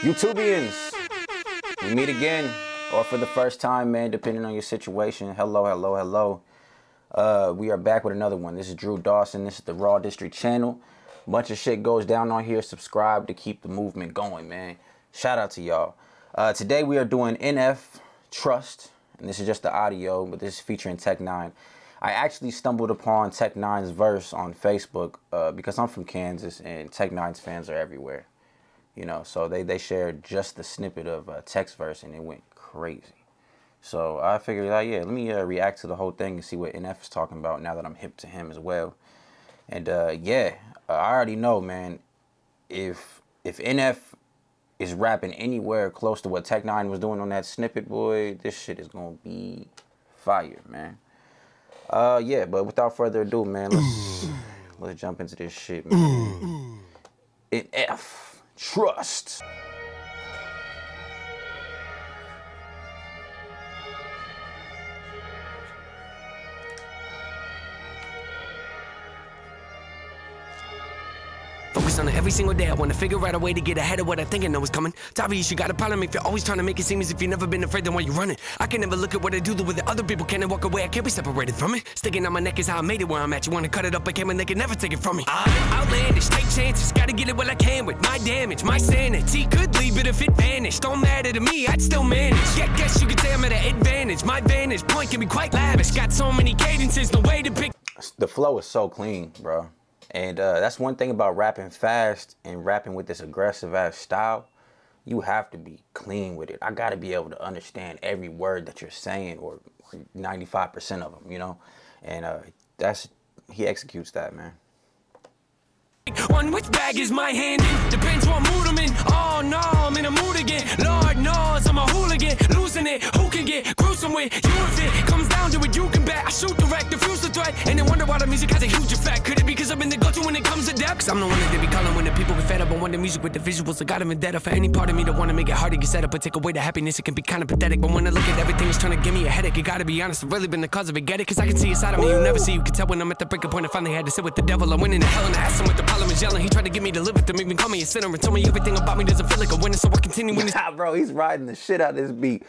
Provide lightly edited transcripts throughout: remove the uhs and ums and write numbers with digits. YouTubians, we meet again, or for the first time, man, depending on your situation. Hello, hello, hello. We are back with another one. This is Drew Dawson. This is the Raw District Channel. Bunch of shit goes down on here. Subscribe to keep the movement going, man. Shout out to y'all. Today we are doing NF, Trust, and this is just the audio, but this is featuring Tech N9ne. I actually stumbled upon Tech N9ne's verse on Facebook because I'm from Kansas and Tech N9ne's fans are everywhere. You know, so they shared just the snippet of Tech's verse and it went crazy. So I figured out, yeah, let me react to the whole thing and see what NF is talking about now that I'm hip to him as well. And yeah, I already know, man, if NF is rapping anywhere close to what Tech N9ne was doing on that snippet, boy, this shit is gonna be fire, man. Yeah, but without further ado, man, let's jump into this shit, man. NF, Trust. On it every single day, I want to figure out a way to get ahead of what I think I know is coming. Top of you, she got a problem if you're always trying to make it seem as if you've never been afraid, then why you running? I can never look at what I do the way that other people can and walk away. I can't be separated from it. Sticking on my neck is how I made it where I'm at. You want to cut it up, I can, and they can never take it from me. I'm outlandish, take chances, gotta get it while I can with my damage. My sanity could leave it if it vanished. Don't matter to me, I'd still manage. Yeah, guess you could say I'm at an advantage. My vantage point can be quite lavish. Got so many cadences, no way to pick. The flow is so clean, bro. And that's one thing about rapping fast and rapping with this aggressive-ass style. You have to be clean with it. I got to be able to understand every word that you're saying, or 95% of them, you know? And he executes that, man. On which bag is my hand in? Depends what mood I'm in. Oh, no, I'm in a mood again. Lord knows I'm a hooligan. Losing it, who can get gruesome with? You if it comes down to it, you can bet. I shoot direct, refuse the threat. And then wonder why the music has a huge effect. Could it be because I've been the go-to when it comes to depth? Cause I'm the one that they be calling when the people get fed up. I want the music with the visuals. I got a vendetta for any part of me that want to make it hard to get set up. But take away the happiness, it can be kind of pathetic. But when I look at everything, it's trying to give me a headache. You gotta be honest, I've really been the cause of it. Get it? Cause I can see a side of me you never see. You can tell when I'm at the breaking point. I finally had to sit with the devil. I went into hell and I asked him with the problem is yelling. He tried to get me to live with him, even call me a sinner, and told me everything about me doesn't feel like a winner, so I continue winning. Bro, he's riding the shit out of this beat.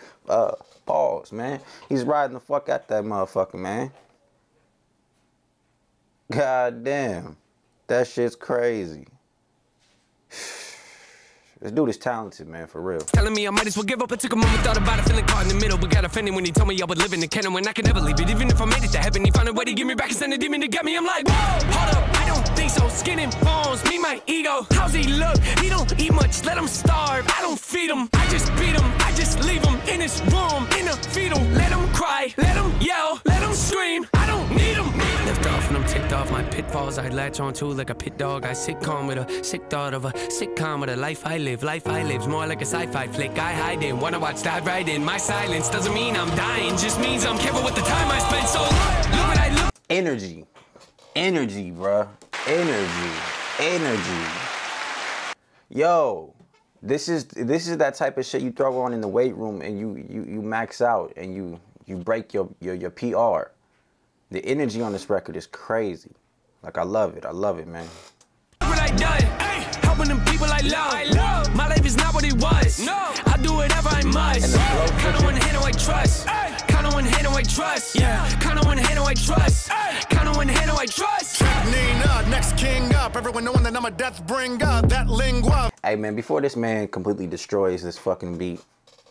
Pause, man. He's riding the fuck out that motherfucker, man. God damn. That shit's crazy. This dude is talented, man, for real. Telling me I might as well give up. I took a moment, thought about it, feeling caught in the middle. But got offended when he told me I would live in the kennel and I could never leave it. Even if I made it to heaven, he found a way to get me back and send a demon to get me. I'm like, whoa, hold up, I don't think so. Skin and bones, me, my ego. How's he look? He don't eat much, let him starve. I don't feed him, I just beat him. I just leave him in his room, in a fetal. Let him cry, let him yell, let him scream. I don't need him. Left off and I'm ticked off my pitfalls. I latch on to like a pit dog. I sit calm with a sick thought of a sitcom with a life I live. Life I live's more like a sci-fi flick. I hide in, wanna watch, dive right in. My silence doesn't mean I'm dying, just means I'm careful with the time I spend. So look what I look. Energy. Energy, bruh. Energy. Energy. Yo, this is that type of shit you throw on in the weight room and you max out and you break your PR. The energy on this record is crazy. Like, I love it, man. What I done. Helping them people I love. My life is not what it was. No, I do whatever I must. Count on one hand, oh, I trust. Count on one hand, oh, I trust. Yeah, count on one hand, oh, I trust. Count on one hand, oh, I trust. Tech N9ne, next king up. Everyone knowing that I'm a death bringer. That lingua. Hey man, before this man completely destroys this fucking beat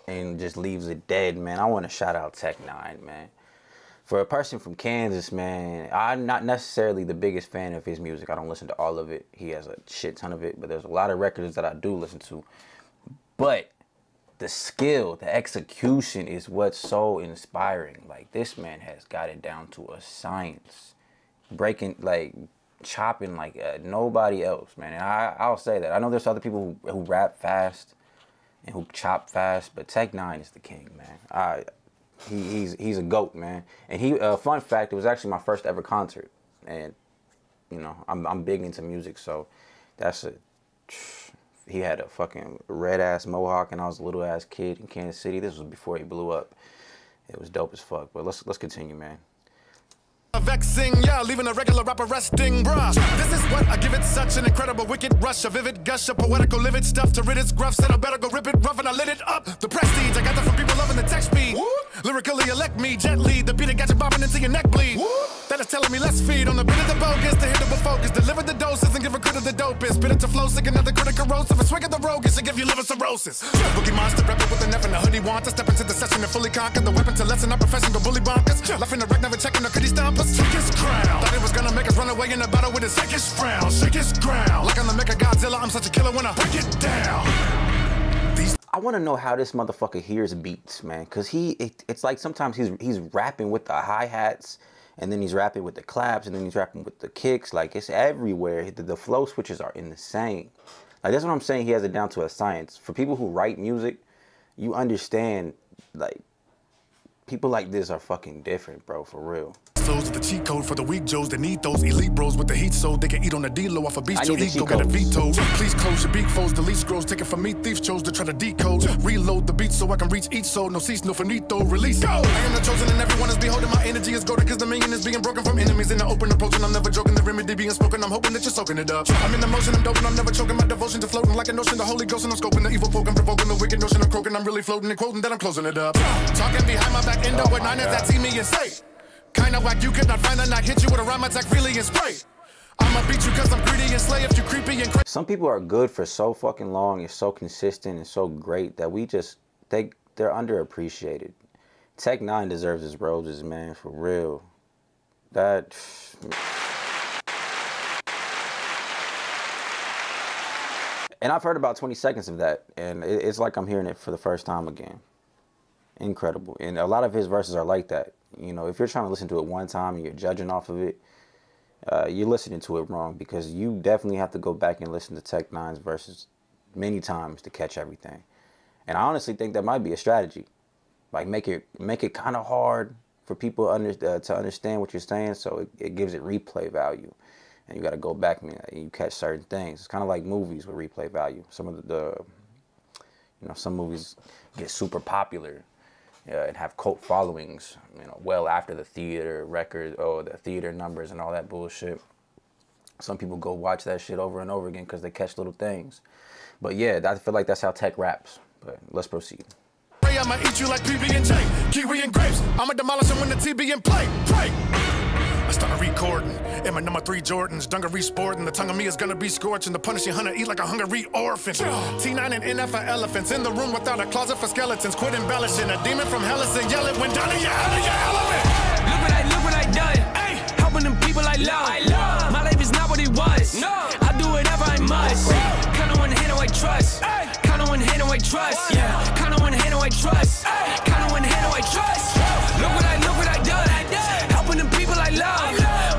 and just leaves it dead, man, I want to shout out Tech N9ne, man. For a person from Kansas, man, I'm not necessarily the biggest fan of his music. I don't listen to all of it. He has a shit ton of it, but there's a lot of records that I do listen to. But the skill, the execution is what's so inspiring. Like, this man has got it down to a science. Breaking, like, chopping like nobody else, man. And I'll say that. I know there's other people who rap fast and who chop fast, but Tech N9ne is the king, man. He's a GOAT, man. And he fun fact, it was actually my first ever concert, and you know I'm big into music, so that's a he had a fucking red ass mohawk, and I was a little ass kid in Kansas City. This was before he blew up. It was dope as fuck. But let's continue, man. Vexing, yeah, leaving a regular rapper resting, bruh. This is what I give it, such an incredible wicked rush, a vivid gush, a poetical livid stuff to rid its gruff. Said I better go rip it rough, and I lit it up. The prestige, I got that from people loving the text speed. Lyrically elect me, jet lead, the beat that got you bobbing into your neck bleed. That is telling me let's feed on the bit of the bogus, the hit of a focus, deliver the doses and give a crit of the dopest. Bit it to flow, sick another critic corrosive, a swig of the roguish and give you liver cirrhosis. Boogie monster, rapper with an F and a hoodie want to step into the session and fully conquer the weapon to lessen our profession, go bully bonkers. Left in the wreck, never checking the could he stomp. Shake his crown. Thought it was gonna make us run away in a battle with his sickest frown. Shake his crown. Like on the Mecha Godzilla, I'm such a killer when I break it down. I want to know how this motherfucker hears beats, man. Cause it's like sometimes he's rapping with the hi-hats, and then he's rapping with the claps, and then he's rapping with the kicks. Like it's everywhere. The flow switches are insane. Like that's what I'm saying. He has it down to a science. For people who write music, you understand, like, people like this are fucking different, bro, for real. Souls the cheat code for the weak Joes that need those elite bros with the heat so they can eat on a D-low off a beach. Yo, ego got a veto. Please close your beak foes, delete scrolls, take it from me. Thieves chose to try to decode. Reload the beat so I can reach each soul. No cease, no finito, release. Go! I am the chosen and everyone is beholden. My energy is golden because the minion is being broken from enemies in the open approach. And I'm never joking, the remedy being spoken. I'm hoping that you're soaking it up. I'm in the motion, I'm doping, I'm never choking. My devotion to floating like a notion, the Holy Ghost. And I'm scoping the evil poking, provoking the wicked notion of croaking. I'm really floating and quoting that I'm closing it up. Talking behind my back. Endo with nine that see me and say, kinda whack, you could not find and I hit you with a rhyme attack, really and spray. I'ma beat you cause I'm greedy and slay if you creepy and crazy. Some people are good for so fucking long and so consistent and so great that we just think they're underappreciated. Tech N9ne deserves his roses, man, for real. That and I've heard about 20 seconds of that, and it's like I'm hearing it for the first time again. Incredible. And a lot of his verses are like that. You know, if you're trying to listen to it one time and you're judging off of it, you're listening to it wrong, because you definitely have to go back and listen to Tech N9ne's verses many times to catch everything. And I honestly think that might be a strategy. Like, make it kind of hard for people to understand what you're saying, so it gives it replay value. And you got to go back and you catch certain things. It's kind of like movies with replay value. Some of the you know, some movies get super popular and have cult followings, you know, well after the theater records or the theater numbers and all that bullshit. Some people go watch that shit over and over again because they catch little things. But yeah, I feel like that's how Tech raps. But let's proceed. I'ma eat you like PB and J, kiwi and grapes. I'ma demolish them when the TB and play. I started recording, and my number 3 Jordans, dungaree sporting, the tongue of me is gonna be scorching, the punishing hunter eat like a hungry orphan. T9 and NF are elephants, in the room without a closet for skeletons, quit embellishing, a demon from hell is in, yell it when down in your out of your element. Look what I done, ay, helping them people I love. My life is not what it was, no. I do whatever I must, count on one hand I trust, ay. Count on one hand I trust, yeah. Count on one hand I trust, ay. Count on one hand I trust, yeah. Look what I done.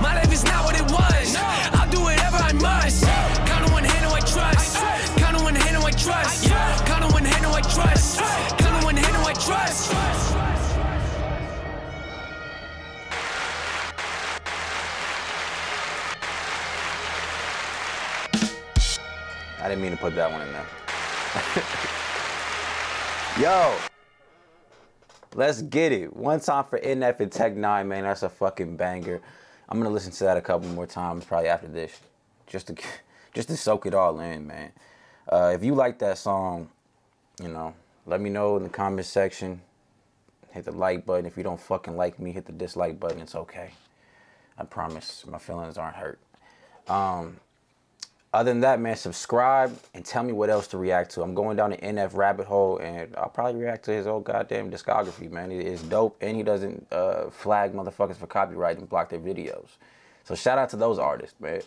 My life is not what it was. I'll do whatever I must. Count on one hand, I trust. Count on one hand, I trust. Count on one hand, I trust. Count on one hand, I trust. I didn't mean to put that one in there. Yo, let's get it. One time for NF and Tech N9ne, man. That's a fucking banger. I'm gonna listen to that a couple more times, probably after this, just to soak it all in, man. If you like that song, you know, let me know in the comment section. Hit the like button. If you don't fucking like me, hit the dislike button. It's okay. I promise my feelings aren't hurt. Other than that, man, subscribe and tell me what else to react to. I'm going down the NF rabbit hole, and I'll probably react to his whole goddamn discography, man. It's dope, and he doesn't flag motherfuckers for copyright and block their videos. So shout out to those artists, man.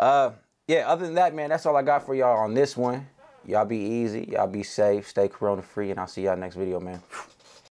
Yeah, other than that, man, that's all I got for y'all on this one. Y'all be easy. Y'all be safe. Stay corona-free, and I'll see y'all next video, man.